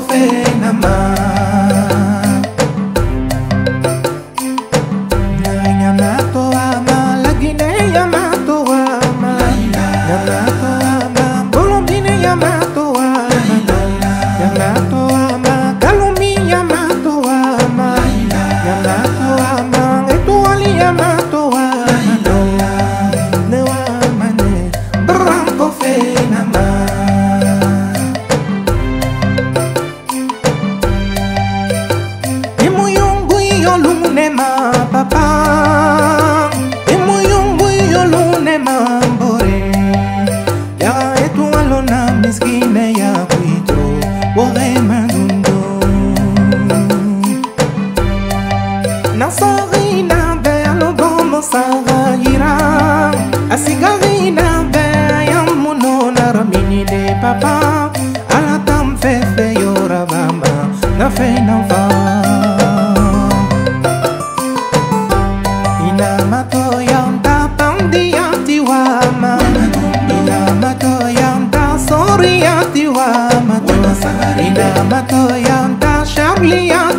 kape naman. Ngayon na to ama, lagi na yama to ama. Ngayon na to ama, bulong din na yama to ama. Ngayon na to ama, kalumi yama to ama. Ngayon na to ama, ito ali yama to ama. Nawa mane, brang kape naman. Papa, alatam fefe yorabama, na fe na va. Inamato yang tapang diati wama, inamato yang ta soriati wama, inamato yang ta shamliati.